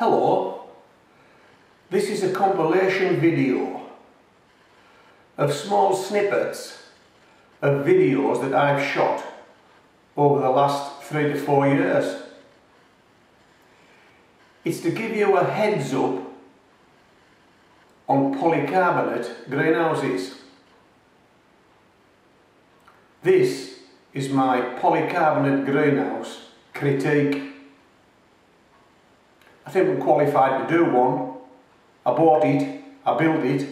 Hello, this is a compilation video of small snippets of videos that I've shot over the last 3 to 4 years. It's to give you a heads up on polycarbonate greenhouses. This is my polycarbonate greenhouse critique. I think I'm qualified to do one. I bought it, I built it,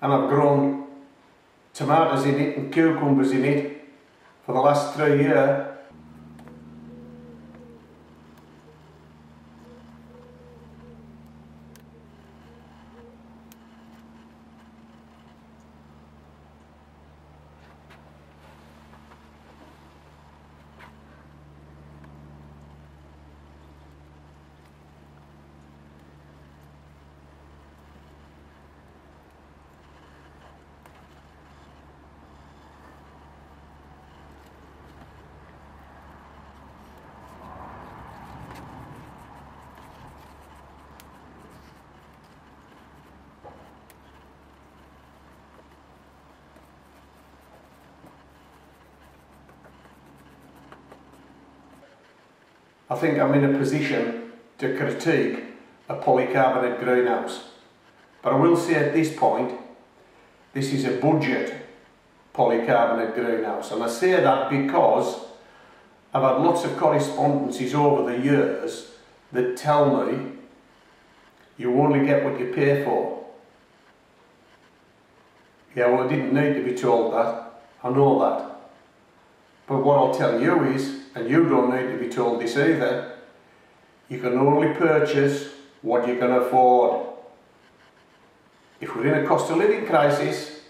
and I've grown tomatoes in it and cucumbers in it for the last 3 years. I think I'm in a position to critique a polycarbonate greenhouse. But I will say at this point, this is a budget polycarbonate greenhouse. And I say that because I've had lots of correspondences over the years that tell me you only get what you pay for. Yeah, well, I didn't need to be told that. I know that. But what I'll tell you is, and you don't need to be told this either, you can only purchase what you can afford. If we're in a cost of living crisis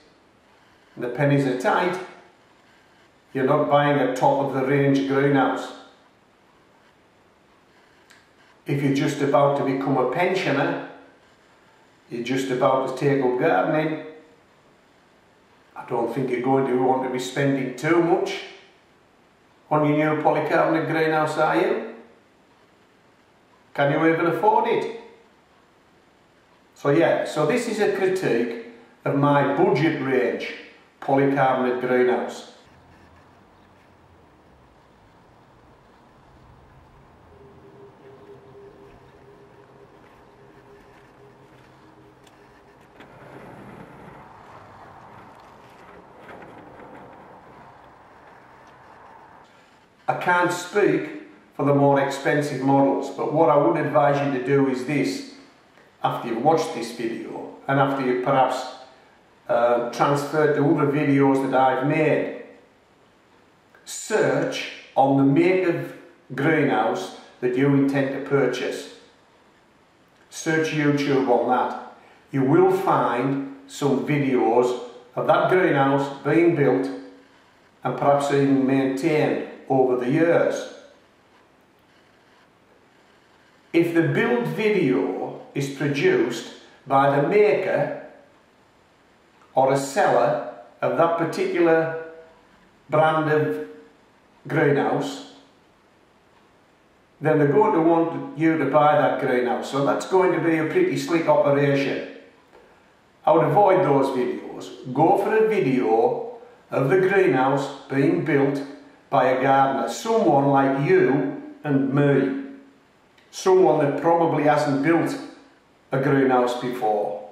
and the pennies are tight, you're not buying a top of the range greenhouse. If you're just about to become a pensioner, you're just about to take up gardening, I don't think you're going to want to be spending too much on your new polycarbonate greenhouse, are you? Can you even afford it? So yeah, so this is a critique of my budget range polycarbonate greenhouse. I can't speak for the more expensive models, but what I would advise you to do is this: after you've watched this video and after you've perhaps transferred to other videos that I've made, search on the make of greenhouse that you intend to purchase. Search YouTube on that. You will find some videos of that greenhouse being built and perhaps even maintained over the years. If the build video is produced by the maker or a seller of that particular brand of greenhouse, then they're going to want you to buy that greenhouse. So that's going to be a pretty slick operation. I would avoid those videos. Go for a video of the greenhouse being built by a gardener, someone like you and me, someone that probably hasn't built a greenhouse before.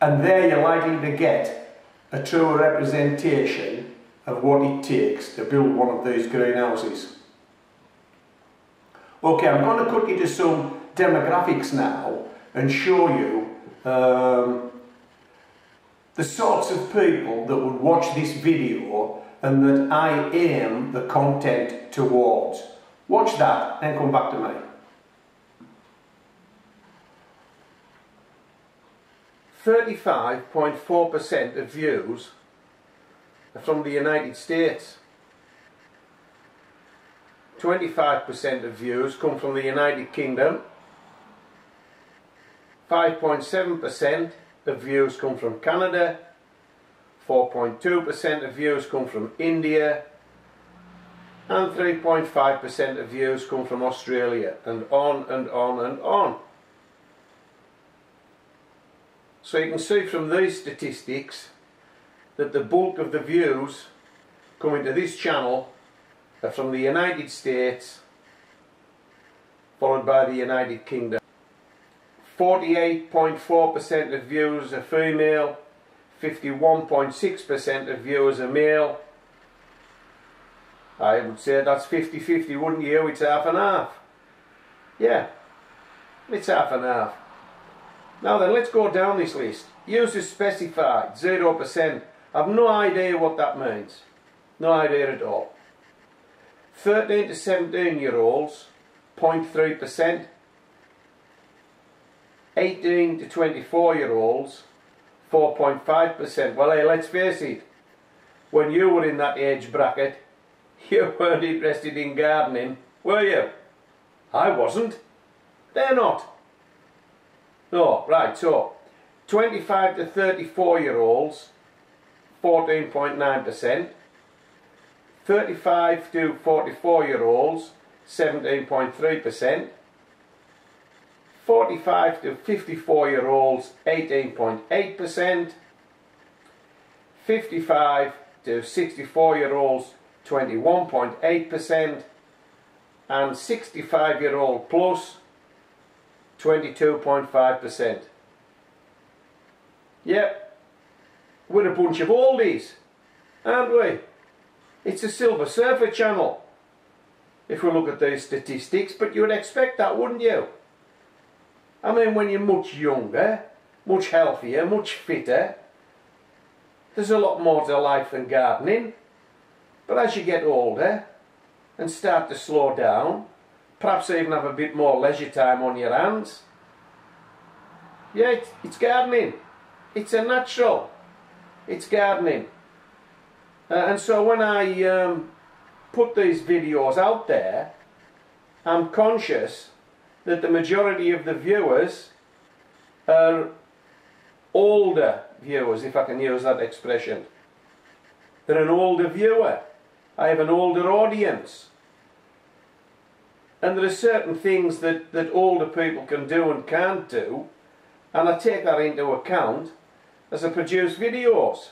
And there you're likely to get a true representation of what it takes to build one of these greenhouses. Okay, I'm going to cut you to some demographics now and show you the sorts of people that would watch this video and that I aim the content towards. Watch that, then come back to me. "35.4% of views are from the United States. 25% of views come from the United Kingdom. 5.7% of views come from Canada. 4.2% of views come from India, and 3.5% of viewers come from Australia, and on and on and on. So you can see from these statistics that the bulk of the views coming to this channel are from the United States, followed by the United Kingdom. 48.4% of viewers are female, 51.6% of viewers are male. I would say that's 50-50, wouldn't you? It's half and half. Yeah, it's half and half. Now then, let's go down this list. Users specified, 0%. I've no idea what that means. No idea at all. 13 to 17-year-olds, 0.3%. 18 to 24-year-olds, 4.5%. Well, hey, let's face it. When you were in that age bracket, you weren't interested in gardening, were you? I wasn't. They're not. No, right, so 25 to 34-year-olds, 14.9%. 35 to 44-year-olds, 17.3%. 45 to 54-year-olds, 18.8%. 55 to 64-year-olds, 21.8%, and 65-year-old plus, 22.5%. Yep, we're a bunch of oldies, aren't we? It's a Silver Surfer channel, if we look at these statistics, but you would expect that, wouldn't you? I mean, when you're much younger, much healthier, much fitter, there's a lot more to life than gardening. But as you get older and start to slow down, perhaps even have a bit more leisure time on your hands, yeah, it's gardening. It's a natural. It's gardening. And so when I put these videos out there, I'm conscious that the majority of the viewers are older viewers, if I can use that expression. They're an older viewer. I have an older audience, and there are certain things that older people can do and can't do, and I take that into account as I produce videos.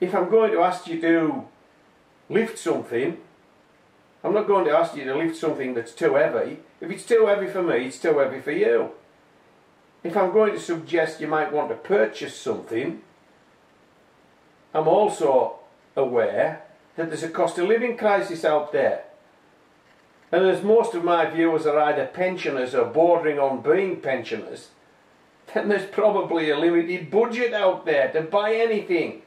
If I'm going to ask you to lift something, I'm not going to ask you to lift something that's too heavy. If it's too heavy for me, it's too heavy for you. If I'm going to suggest you might want to purchase something, I'm also aware that there's a cost of living crisis out there, and as most of my viewers are either pensioners or bordering on being pensioners, then there's probably a limited budget out there to buy anything.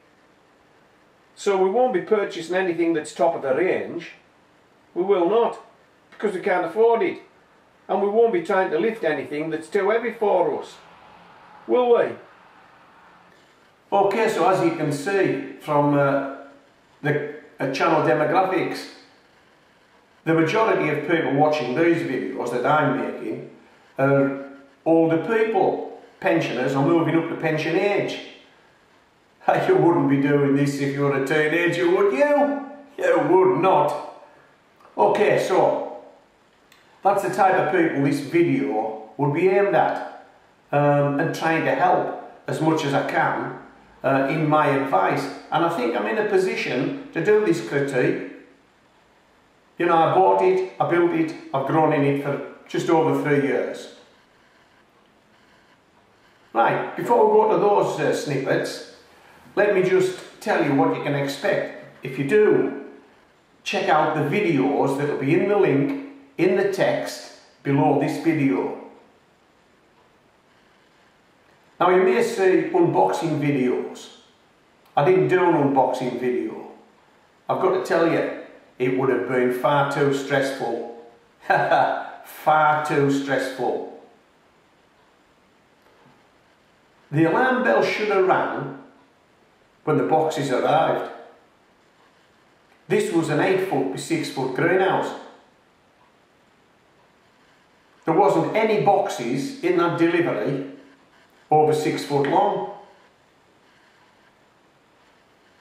So we won't be purchasing anything that's top of the range. We will not, because we can't afford it, and we won't be trying to lift anything that's too heavy for us, will we? Okay, so as you can see from the channel demographics, the majority of people watching these videos that I'm making are older people, pensioners or moving up to pension age. You wouldn't be doing this if you were a teenager, would you? You would not. Okay, so that's the type of people this video would be aimed at, and trying to help as much as I can in my advice. And I think I'm in a position to do this critique. You know, I bought it, I built it, I've grown in it for just over 3 years. Right, before we go to those snippets, let me just tell you what you can expect. If you do, check out the videos that will be in the link, in the text, below this video. Now you may see unboxing videos. I didn't do an unboxing video. I've got to tell you, it would have been far too stressful. Far too stressful. The alarm bell should have rang when the boxes arrived. This was an 8 foot by 6 foot greenhouse. There wasn't any boxes in that delivery over 6 foot long.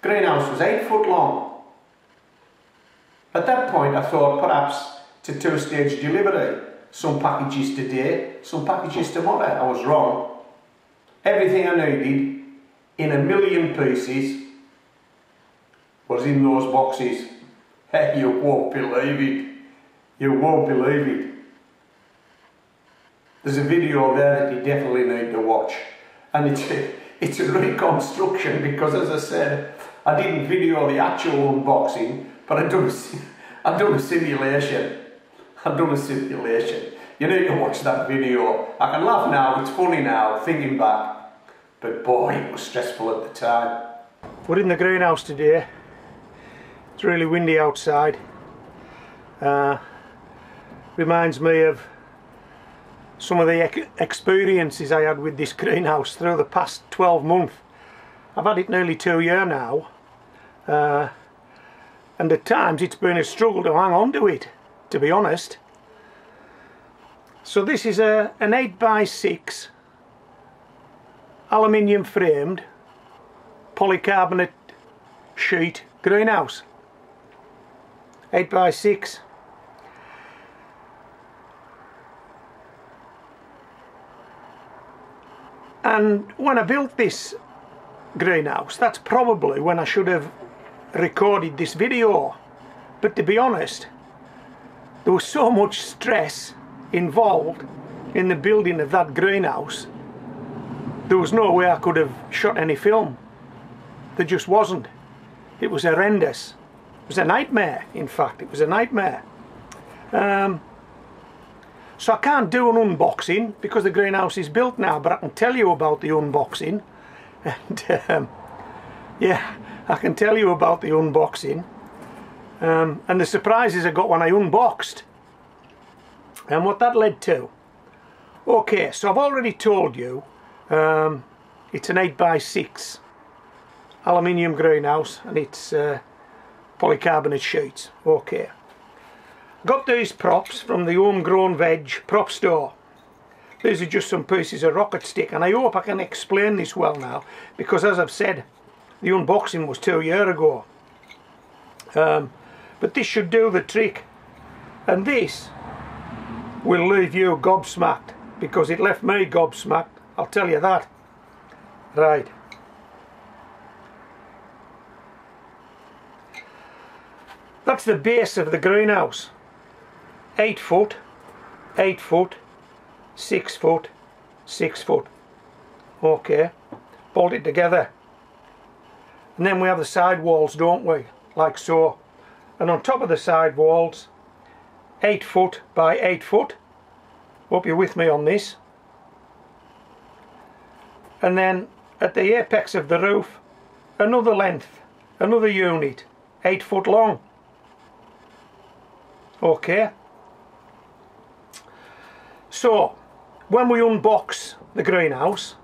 Greenhouse was 8 foot long. At that point I thought perhaps to two-stage delivery, some packages today, some packages tomorrow. I was wrong. Everything I needed in 1,000,000 pieces was in those boxes. Hey, you won't believe it. You won't believe it. There's a video there that you definitely need to watch, and it's a reconstruction, because as I said, I didn't video the actual unboxing, but I've done a simulation. You need to watch that video. I can laugh now, it's funny now, thinking back, but boy, it was stressful at the time. We're in the greenhouse today. It's really windy outside. Reminds me of some of the experiences I had with this greenhouse through the past 12 months. I've had it nearly 2 years now, and at times it's been a struggle to hang on to it, to be honest. So this is an 8x6 aluminium framed polycarbonate sheet greenhouse, 8x6. And when I built this greenhouse, that's probably when I should have recorded this video. But to be honest, there was so much stress involved in the building of that greenhouse, there was no way I could have shot any film. There just wasn't. It was horrendous. It was a nightmare, in fact. It was a nightmare. So I can't do an unboxing because the greenhouse is built now, but I can tell you about the unboxing. And yeah, I can tell you about the unboxing and the surprises I got when I unboxed and what that led to. Okay, so I've already told you it's an 8x6 aluminium greenhouse and it's polycarbonate sheets. Okay. Got these props from the Home Grown Veg prop store. These are just some pieces of rocket stick, and I hope I can explain this well now, because as I've said, the unboxing was 2 years ago. But this should do the trick, and this will leave you gobsmacked, because it left me gobsmacked, I'll tell you that. Right. That's the base of the greenhouse. 8 foot, 8 foot, 6 foot, 6 foot. Okay, bolt it together. And then we have the side walls, don't we? Like so. And on top of the side walls, 8 foot by 8 foot. Hope you're with me on this. And then at the apex of the roof, another length, another unit, 8 foot long. Okay. So, when we unbox the greenhouse,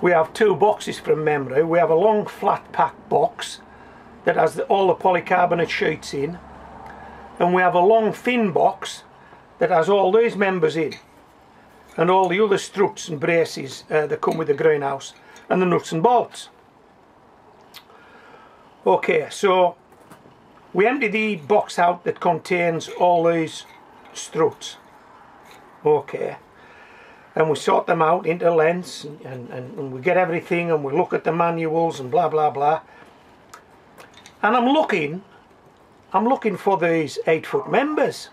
we have two boxes from memory. We have a long flat pack box that has all the polycarbonate sheets in, and we have a long thin box that has all these members in and all the other struts and braces that come with the greenhouse and the nuts and bolts. Okay, so we empty the box out that contains all these struts. Okay, and we sort them out into lengths, and we get everything, and we look at the manuals and blah blah blah, and I'm looking for these 8 foot members,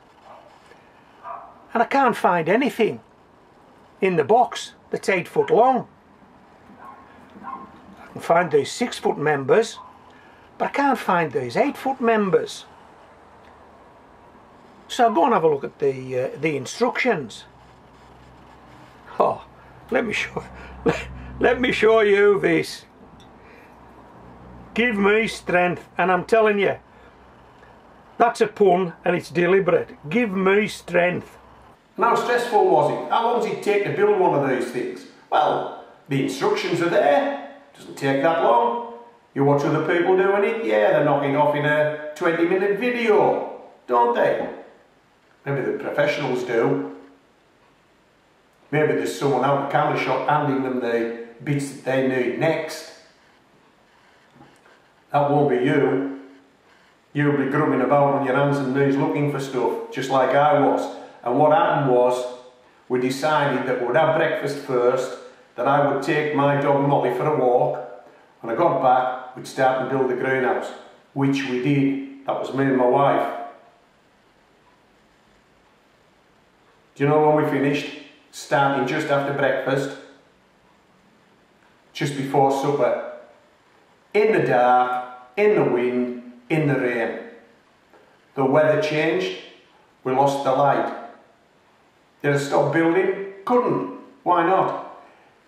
and I can't find anything in the box that's 8 foot long. I can find these 6 foot members, but I can't find these 8 foot members. So I'll go and have a look at the instructions. Oh, let me show you this. Give me strength, and I'm telling you, that's a pun and it's deliberate. Give me strength. And how stressful was it? How long does it take to build one of these things? Well, the instructions are there. Doesn't take that long. You watch other people doing it. Yeah, they're knocking off in a 20-minute video, don't they? Maybe the professionals do. Maybe there's someone out in the camera shop handing them the bits that they need next. That won't be you. You'll be grubbing about on your hands and knees looking for stuff, just like I was. And what happened was, we decided that we would have breakfast first, then I would take my dog Molly for a walk. When I got back, we'd start and build the greenhouse, which we did. That was me and my wife. Do you know when we finished? Starting just after breakfast, just before supper. In the dark, in the wind, in the rain. The weather changed, we lost the light. Did I stop building? Couldn't. Why not?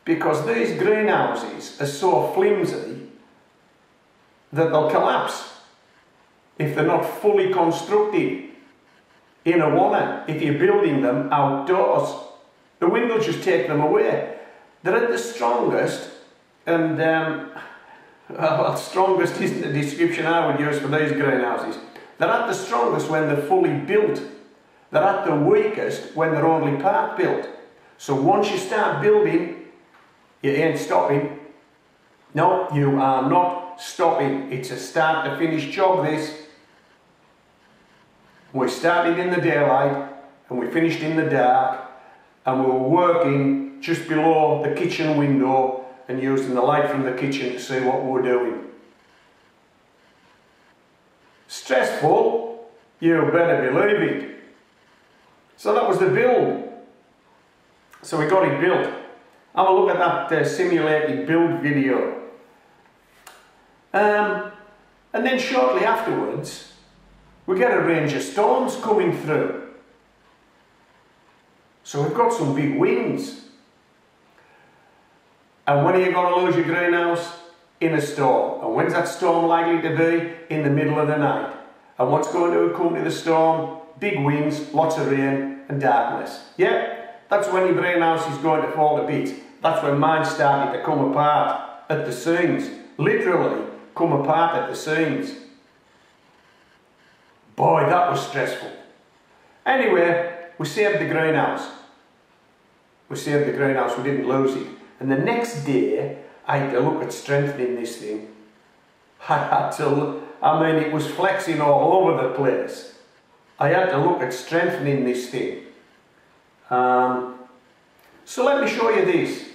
Because these greenhouses are so flimsy that they'll collapse if they're not fully constructed in a warmer. If you're building them outdoors, the wind will just take them away. They're at the strongest, and well, strongest isn't the description I would use for these greenhouses. They're at the strongest when they're fully built. They're at the weakest when they're only part built. So once you start building, you ain't stopping. No, you are not stopping. It's a start to finish job, this. We started in the daylight and we finished in the dark, and we were working just below the kitchen window and using the light from the kitchen to see what we were doing. Stressful? You better believe it. So that was the build. So we got it built. Have a look at that simulated build video. And then shortly afterwards, we get a range of storms coming through. So we've got some big winds. And when are you going to lose your greenhouse? In a storm. And when's that storm likely to be? In the middle of the night. And what's going to accompany the storm? Big winds, lots of rain and darkness. Yeah, that's when your greenhouse is going to fall to bits. That's when mine started to come apart at the seams. Literally come apart at the seams. Boy, that was stressful. Anyway, we saved the greenhouse. We saved the greenhouse, we didn't lose it. And the next day, I had to look at strengthening this thing. I had to, it was flexing all over the place. I had to look at strengthening this thing. So let me show you this.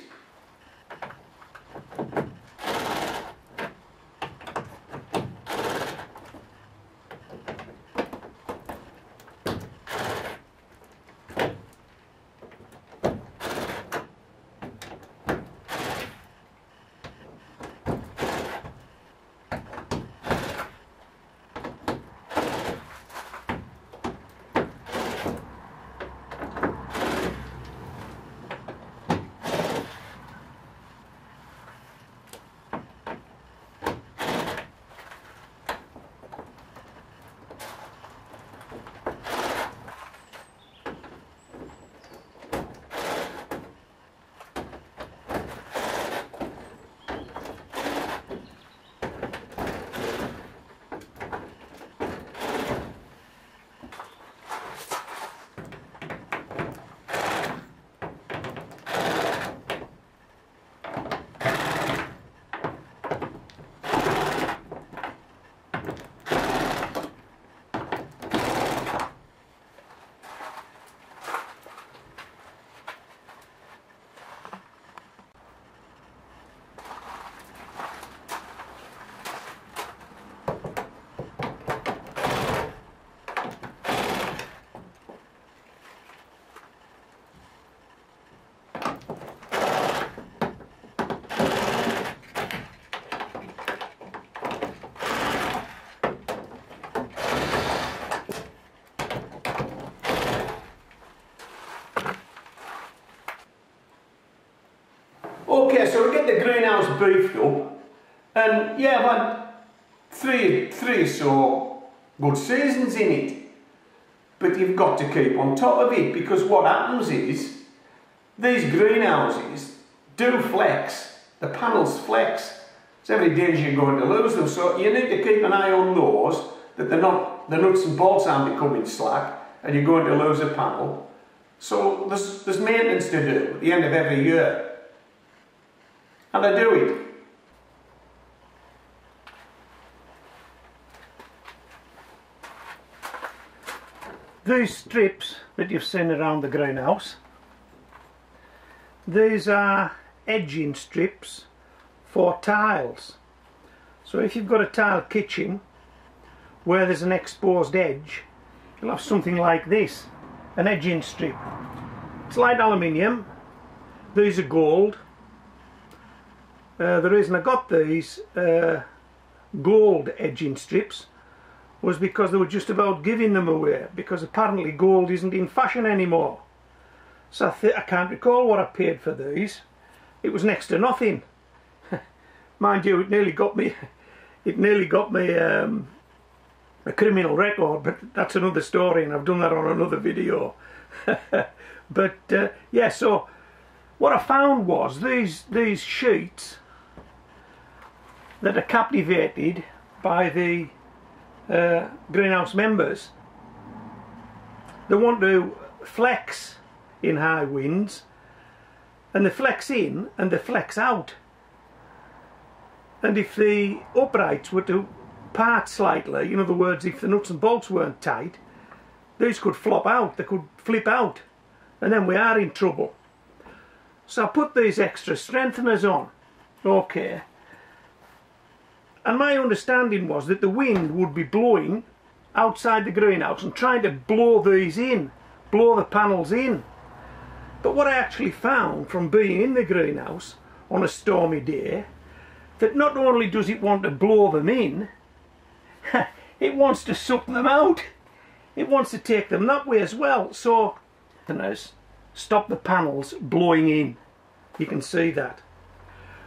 Okay, so we get the greenhouse beefed up, and yeah, I've had three or so good seasons in it, but you've got to keep on top of it, because what happens is, these greenhouses do flex, the panels flex. It's every danger you're going to lose them, so you need to keep an eye on those, that they're not, the nuts and bolts aren't becoming slack, and you're going to lose a panel. So there's maintenance to do at the end of every year. And I do it. These strips that you've seen around the greenhouse, these are edging strips for tiles. So if you've got a tile kitchen where there's an exposed edge, you'll have something like this, an edging strip. It's light aluminium, these are gold. The reason I got these gold edging strips was because they were just about giving them away, because apparently gold isn't in fashion anymore. So I can't recall what I paid for these. It was next to nothing. Mind you, it nearly got me a criminal record, but that's another story, and I've done that on another video. But yeah, so what I found was these sheets that are captivated by the greenhouse members. They want to flex in high winds, and they flex in and they flex out. And if the uprights were to part slightly, in other words, if the nuts and bolts weren't tight, these could flop out, they could flip out, and then we are in trouble. So I put these extra strengtheners on. Okay. And my understanding was that the wind would be blowing outside the greenhouse and trying to blow these in, blow the panels in. But what I actually found from being in the greenhouse on a stormy day, that not only does it want to blow them in, it wants to suck them out. It wants to take them that way as well. So, stop the panels blowing in. You can see that.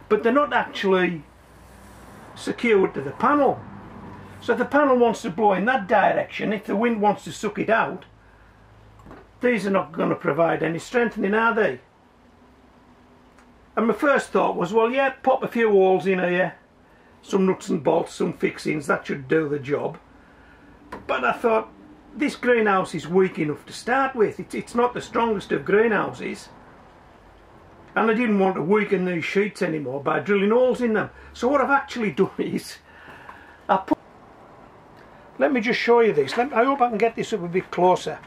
But they're not actually secured to the panel. So if the panel wants to blow in that direction, if the wind wants to suck it out, these are not going to provide any strengthening, are they? And my first thought was, well, yeah, pop a few holes in here, some nuts and bolts, some fixings, that should do the job. But I thought, this greenhouse is weak enough to start with. It's not the strongest of greenhouses. And I didn't want to weaken these sheets anymore by drilling holes in them. So what I've actually done is, I put... Let me just show you this. I hope I can get this up a bit closer.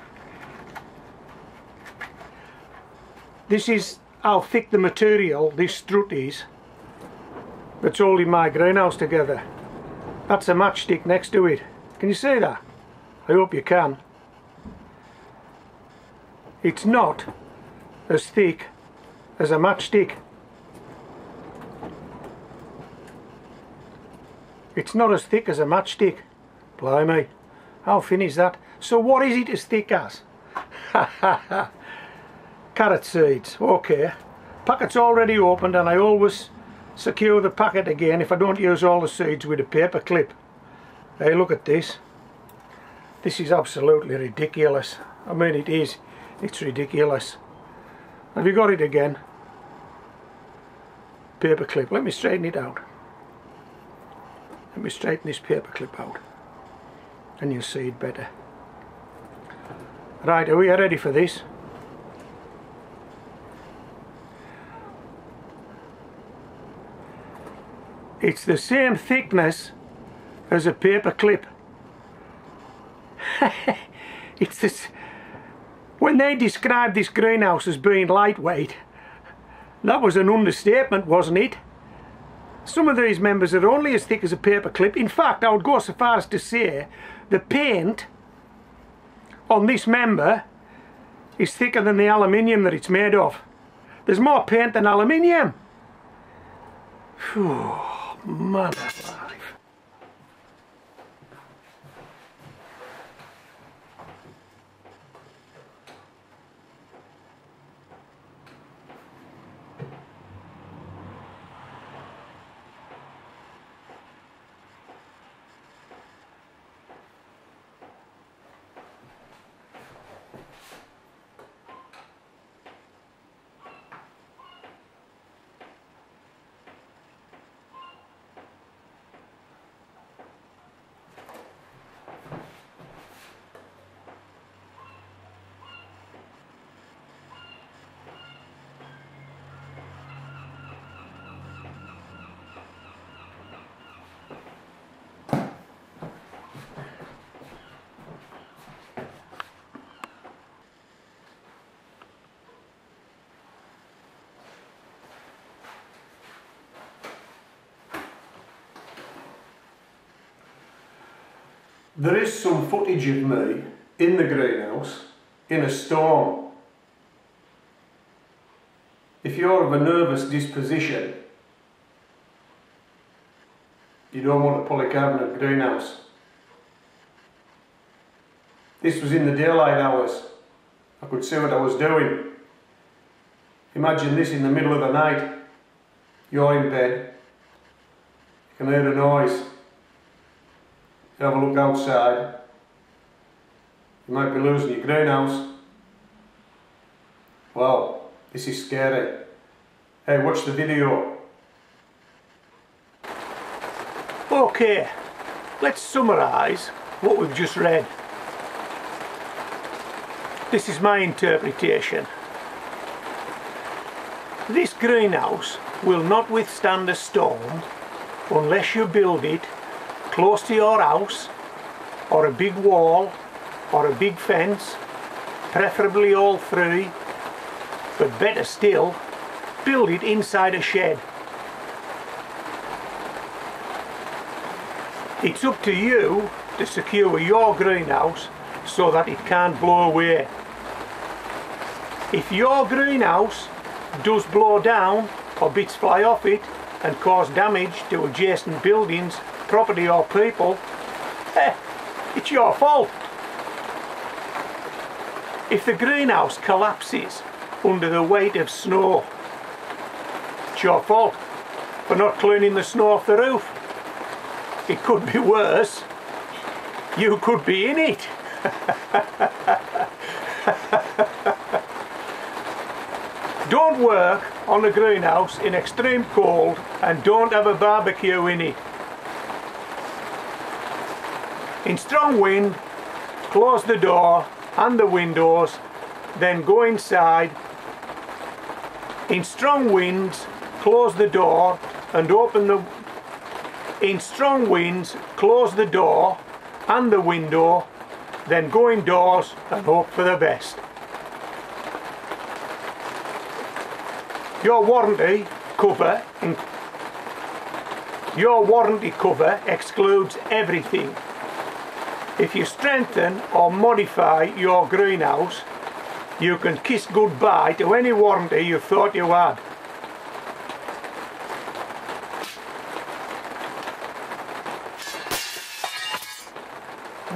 This is how thick the material, this strut is, that's holding my greenhouse together. That's a matchstick next to it. Can you see that? I hope you can. It's not as thick as a matchstick. It's not as thick as a matchstick. Blimey, how thin is that? So what is it as thick as? Carrot seeds, okay. Packet's already opened, and I always secure the packet again if I don't use all the seeds with a paper clip. Hey, look at this. This is absolutely ridiculous. I mean, it is. It's ridiculous. Have you got it again? Paper clip. Let me straighten it out. Let me straighten this paper clip out, and you'll see it better. Right, are we ready for this? It's the same thickness as a paper clip. It's this. When they described this greenhouse as being lightweight, that was an understatement, wasn't it? Some of these members are only as thick as a paper clip. In fact, I would go so far as to say the paint on this member is thicker than the aluminium that it's made of. There's more paint than aluminium. Phew, mother. There is some footage of me in the greenhouse in a storm. If you're of a nervous disposition, you don't want a polycarbonate greenhouse. This was in the daylight hours. I could see what I was doing. Imagine this in the middle of the night. You're in bed. You can hear the noise. You have a look outside. You might be losing your greenhouse. Wow, this is scary. Hey, watch the video. Okay, let's summarise what we've just read. This is my interpretation. This greenhouse will not withstand a storm unless you build it close to your house, or a big wall, or a big fence, preferably all three, but better still, build it inside a shed. It's up to you to secure your greenhouse so that it can't blow away. If your greenhouse does blow down or bits fly off it and cause damage to adjacent buildings, property or people, it's your fault. If the greenhouse collapses under the weight of snow, it's your fault for not cleaning the snow off the roof. It could be worse. You could be in it. Don't work on a greenhouse in extreme cold, and don't have a barbecue in it. In strong wind, close the door and the windows, then go inside. In strong winds, close the door and open the... In strong winds, close the door and the window, then go indoors and hope for the best. Your warranty cover excludes everything. If you strengthen or modify your greenhouse, you can kiss goodbye to any warranty you thought you had.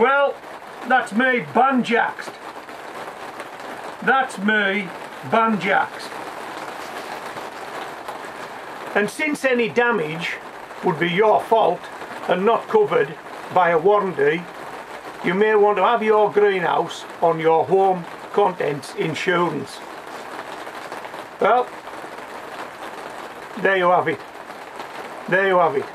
Well, that's me banjaxed. That's me banjaxed. And since any damage would be your fault and not covered by a warranty, you may want to have your greenhouse on your home contents insurance. Well, there you have it. There you have it.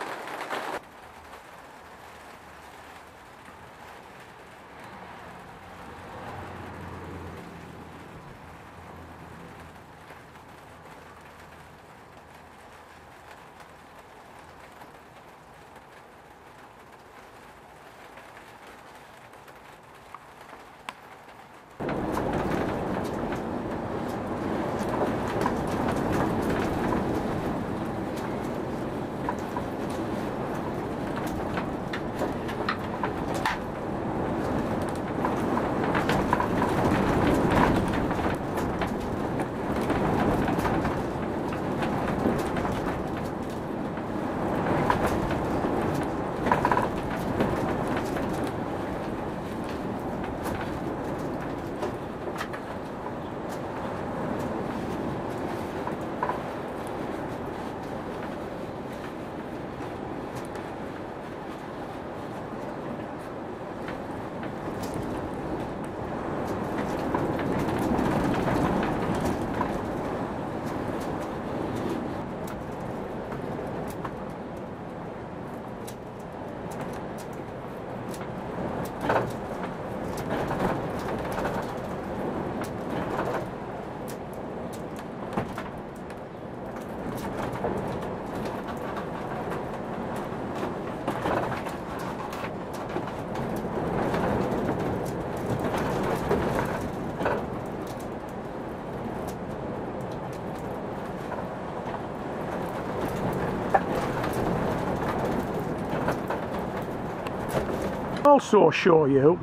I'll also show you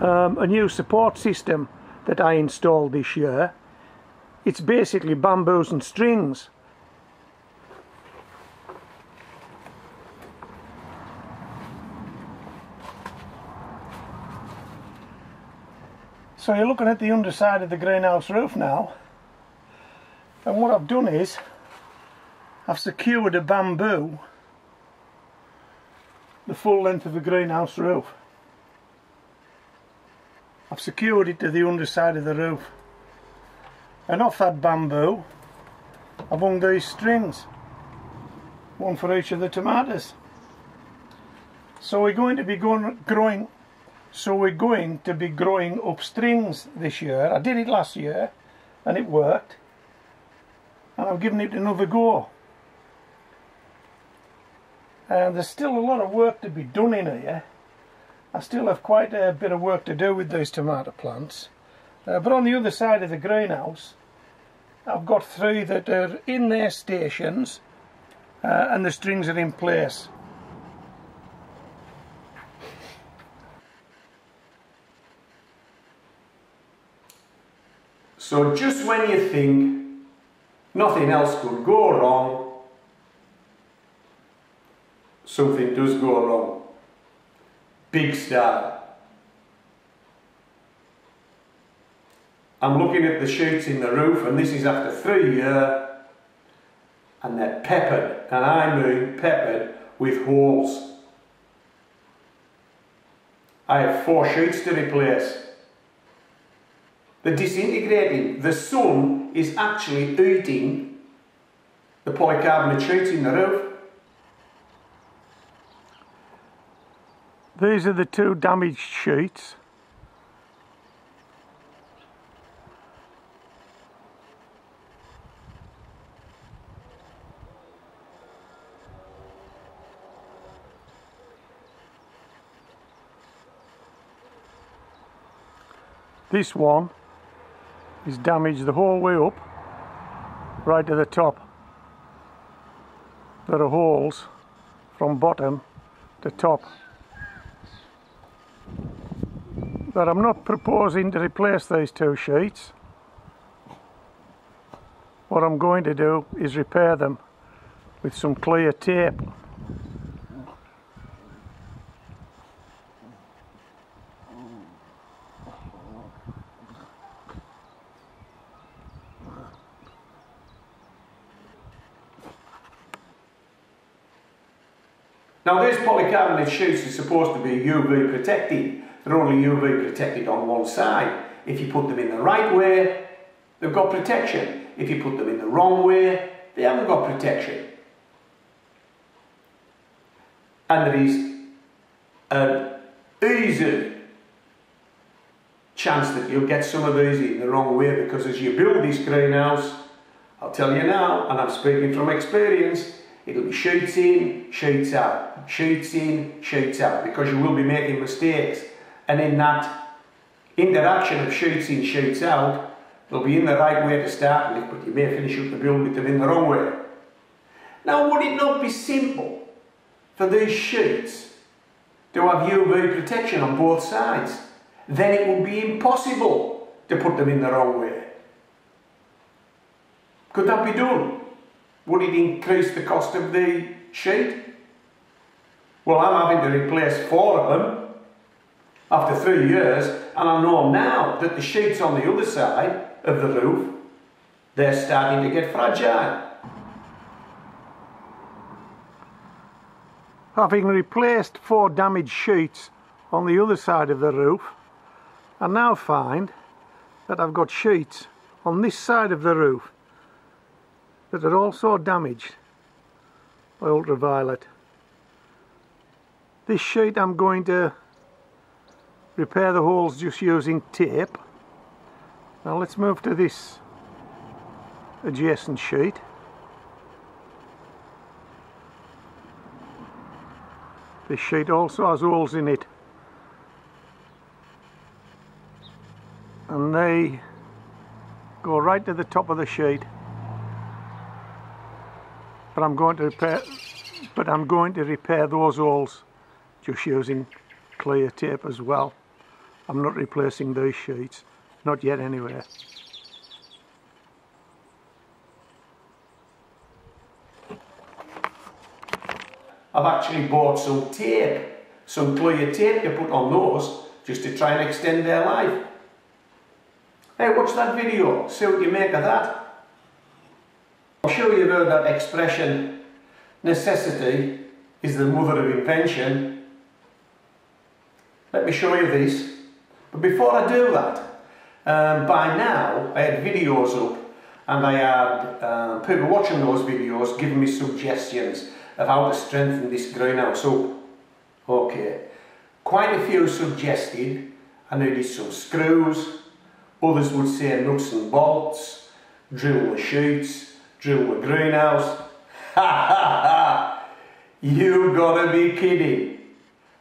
a new support system that I installed this year. It's basically bamboos and strings. So you're looking at the underside of the greenhouse roof now, and what I've done is I've secured a bamboo the full length of the greenhouse roof. I've secured it to the underside of the roof, and off that bamboo I've hung these strings, one for each of the tomatoes. So we're going to be growing up strings this year. I did it last year and it worked, and I've given it another go. And there's still a lot of work to be done in here. I still have quite a bit of work to do with these tomato plants, but on the other side of the greenhouse I've got three that are in their stations, and the strings are in place. So just when you think nothing else could go wrong, something does go wrong. Big style. I'm looking at the shoots in the roof, and this is after 3 years, and they're peppered, and I mean peppered, with holes. I have 4 shoots to replace. They're disintegrating. The sun is actually eating the polycarbonate shoots in the roof. These are the 2 damaged shoots. This one is damaged the whole way up, right to the top. There are holes from bottom to top that I'm not proposing to replace these 2 sheets. What I'm going to do is repair them with some clear tape. Now these polycarbonate shoots are supposed to be UV protected. They're only UV protected on one side. If you put them in the right way, they've got protection. If you put them in the wrong way, they haven't got protection. And there is an easy chance that you'll get some of these in the wrong way, because as you build this greenhouse, I'll tell you now, and I'm speaking from experience, it'll be shoots in, shoots out, shoots in, shoots out, because you will be making mistakes. And in that interaction of shoots in, shoots out, they'll be in the right way to start with, but you may finish up the build with them in the wrong way. Now, would it not be simple for these shoots to have UV protection on both sides? Then it would be impossible to put them in the wrong way. Could that be done? Would it increase the cost of the sheet? Well, I'm having to replace 4 of them after 3 years, and I know now that the sheets on the other side of the roof, they're starting to get fragile. Having replaced 4 damaged sheets on the other side of the roof, I now find that I've got sheets on this side of the roof that are also damaged by ultraviolet. This sheet I'm going to repair the holes just using tape. Now let's move to this adjacent sheet. This sheet also has holes in it, and they go right to the top of the sheet. But I'm going to repair those holes just using clear tape as well. I'm not replacing these sheets, not yet anyway. I've actually bought some tape, some clear tape you put on those just to try and extend their life. Hey, watch that video, see what you make of that. I'm sure you've heard that expression, necessity is the mother of invention. Let me show you this. But before I do that, by now I had videos up and I had people watching those videos giving me suggestions of how to strengthen this greenhouse up. Okay, quite a few suggested I needed some screws, others would say nuts and bolts, drill the sheets, drill the greenhouse. Ha ha ha! You gotta be kidding!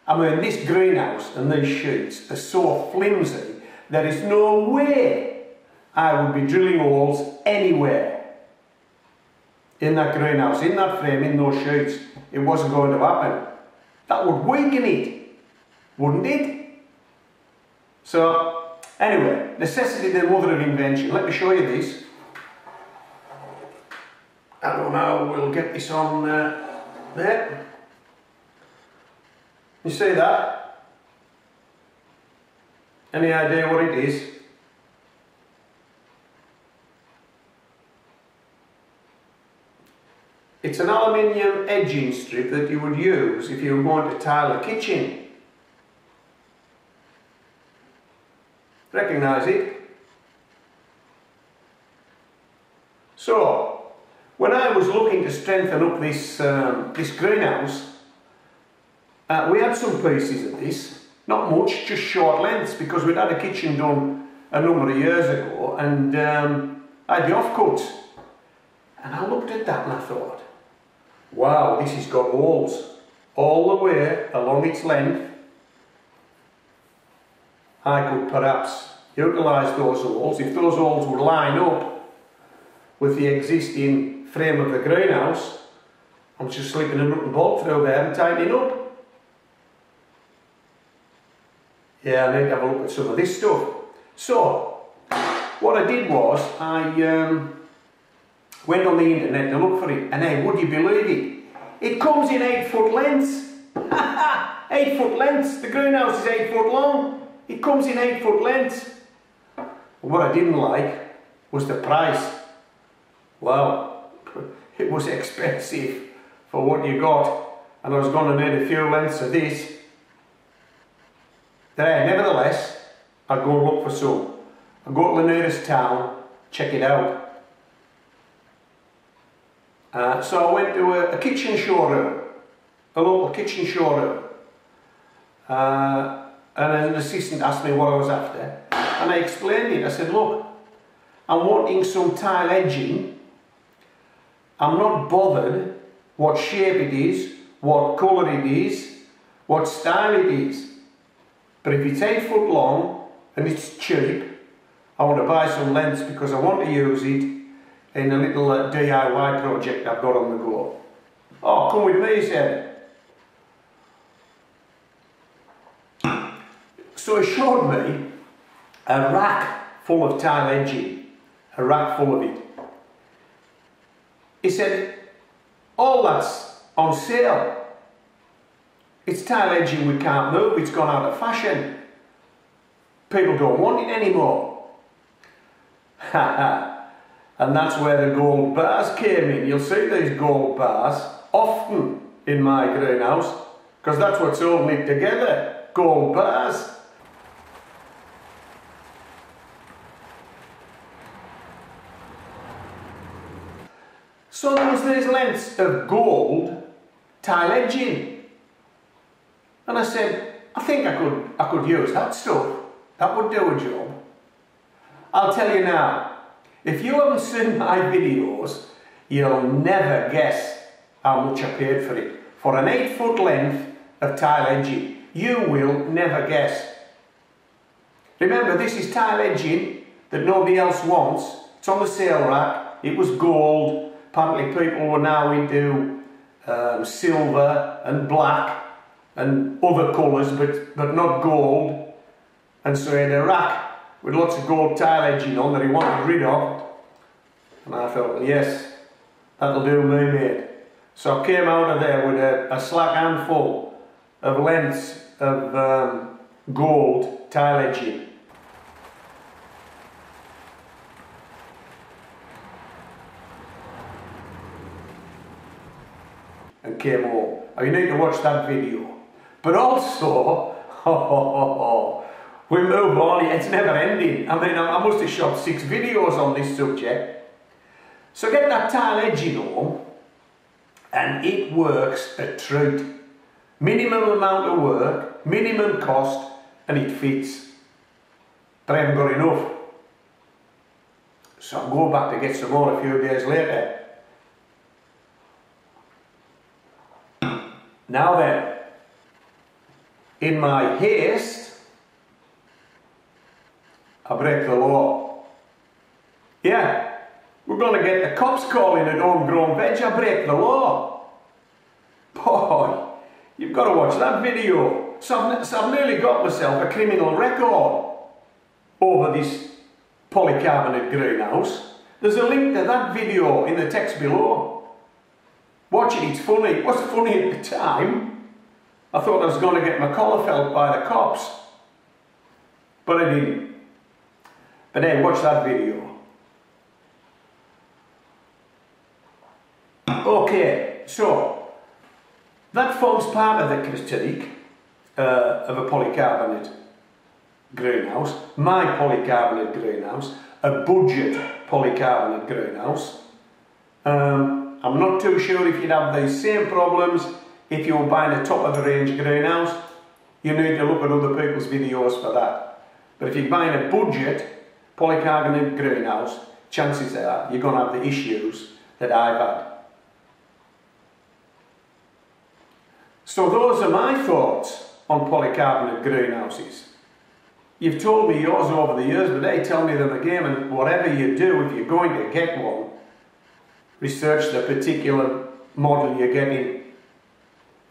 I mean, this greenhouse and these sheets are so flimsy, there is no way I would be drilling holes anywhere in that greenhouse, in that frame, in those sheets. It wasn't going to happen. That would weaken it, wouldn't it? So, anyway, necessity the mother of invention. Let me show you this. I don't know, we'll get this on there. You see that? Any idea what it is? It's an aluminium edging strip that you would use if you were going to tile a kitchen. Recognise it? So, when I was looking to strengthen up this, this greenhouse, we had some pieces of this, not much, just short lengths, because we'd had a kitchen done a number of years ago and I had the offcuts. And I looked at that and I thought, wow, this has got holes all the way along its length. I could perhaps utilise those holes, if those holes would line up with the existing frame of the greenhouse, I'm just slipping a nut and bolt through there and tightening up. Yeah, I need to have a look at some of this stuff. So, what I did was, I went on the internet to look for it, and hey, would you believe it? It comes in 8 foot lengths. 8 foot lengths, the greenhouse is 8 foot long. It comes in 8 foot lengths. What I didn't like was the price. Well, it was expensive for what you got, and I was going to need a few lengths of this. There, nevertheless, I'd go and look for some. I'd go to the nearest town, check it out. So I went to a kitchen showroom, a local kitchen showroom. And an assistant asked me what I was after. And I explained it. I said, look, I'm wanting some tile edging. I'm not bothered what shape it is, what colour it is, what style it is. But if it's 8 foot long and it's cheap, I want to buy some lengths because I want to use it in a little DIY project I've got on the go. Oh, come with me, he said. So he showed me a rack full of tile edging, a rack full of it. He said, all that's on sale. It's tile edging we can't move, it's gone out of fashion. People don't want it anymore. And that's where the gold bars came in. You'll see these gold bars often in my greenhouse, because that's what's holding it together, gold bars. So there was these lengths of gold tile edging. And I said, I think I could use that stuff. That would do a job. I'll tell you now, if you haven't seen my videos, you'll never guess how much I paid for it. For an 8 foot length of tile edging, you will never guess. Remember, this is tile edging that nobody else wants. It's on the sale rack. It was gold. Apparently people were now into silver and black. and other colours, but not gold. And so in a rack with lots of gold tile edging on that he wanted rid of, and I felt, well, yes, that'll do me, mate. So I came out of there with a slack handful of lengths of gold tile edging. And came home. Oh, you need to watch that video. But also, we move on, it's never ending. I mean, I must have shot 6 videos on this subject. So get that tile edging home, and it works a treat. Minimum amount of work, minimum cost, and it fits. But I haven't got enough. So I'll go back to get some more a few days later. Now then, in my haste, I break the law. Yeah, we're going to get the cops calling at Home Grown Veg, I break the law. Boy, you've got to watch that video. So I've nearly got myself a criminal record over this polycarbonate greenhouse. There's a link to that video in the text below. Watch it, it's funny. It wasn't funny at the time. I thought I was going to get my collar felt by the cops. But I didn't. But hey, watch that video. Okay, so that forms part of the critique of a polycarbonate greenhouse. My polycarbonate greenhouse. A budget polycarbonate greenhouse. I'm not too sure if you'd have the same problems if you were buying a top-of-the-range greenhouse. You need to look at other people's videos for that. But if you're buying a budget polycarbonate greenhouse, chances are you're going to have the issues that I've had. So those are my thoughts on polycarbonate greenhouses. You've told me yours over the years, but hey, tell me them again, and whatever you do, if you're going to get one, research the particular model you're getting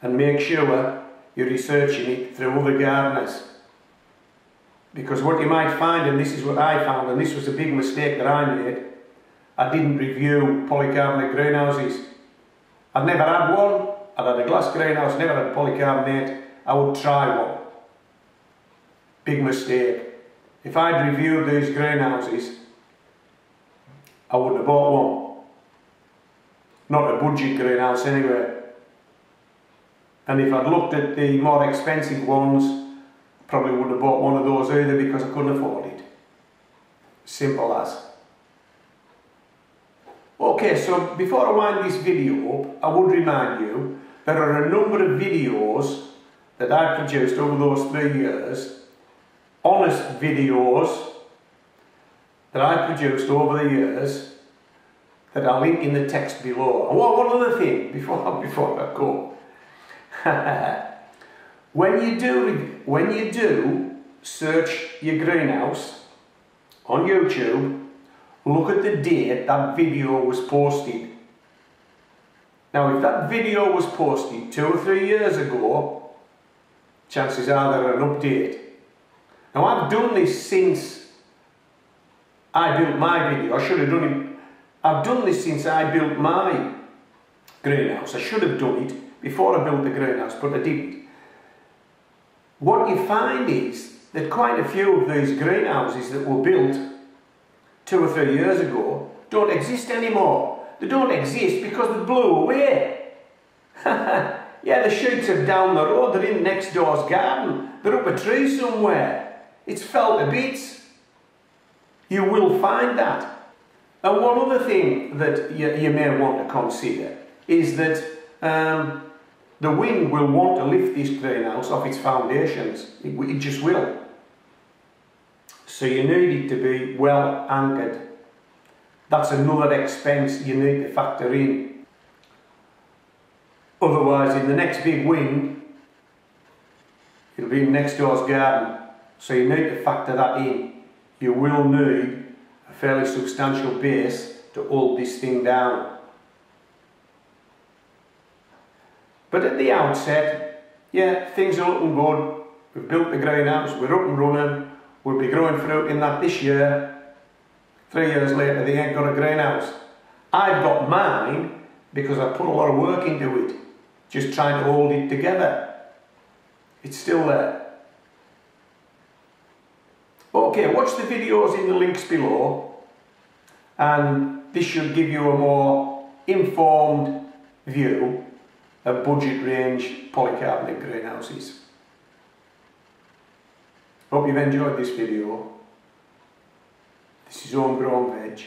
and make sure you're researching it through other gardeners. Because what you might find, and this is what I found, and this was a big mistake that I made, I didn't review polycarbonate greenhouses. I'd never had one, I'd had a glass greenhouse, never had polycarbonate, I would try one. Big mistake. If I'd reviewed these greenhouses, I wouldn't have bought one. Not a budget greenhouse anyway. And if I'd looked at the more expensive ones, probably wouldn't have bought one of those either because I couldn't afford it. Simple as. Okay, so before I wind this video up, I would remind you there are a number of videos that I've produced over those 3 years, honest videos that I've produced over the years, that I'll link in the text below. And one other thing before I go. when you do search your greenhouse on YouTube, look at the date that video was posted. Now if that video was posted 2 or 3 years ago, chances are there an update. Now I've done this since I built my video. I should have done it. I've done this since I built my greenhouse. I should have done it before I built the greenhouse, but I didn't. What you find is that quite a few of these greenhouses that were built 2 or 3 years ago don't exist anymore. They don't exist because they blew away. Yeah, the shoots are down the road, they're in next door's garden, they're up a tree somewhere. It's fell to bits. You will find that. And one other thing that you may want to consider is that the wind will want to lift this greenhouse off its foundations. It just will. So you need it to be well anchored. That's another expense you need to factor in. Otherwise, in the next big wind, it'll be in next door's garden. So you need to factor that in. You will need a fairly substantial base to hold this thing down. But at the outset, yeah, things are looking good. We've built the greenhouse, we're up and running, we'll be growing fruit in that this year. 3 years later, they ain't got a greenhouse. I've got mine because I put a lot of work into it, just trying to hold it together. It's still there. Okay, watch the videos in the links below, and this should give you a more informed view of budget range polycarbonate greenhouses. Hope you've enjoyed this video. This is Home Grown Veg,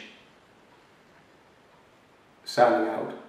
signing out.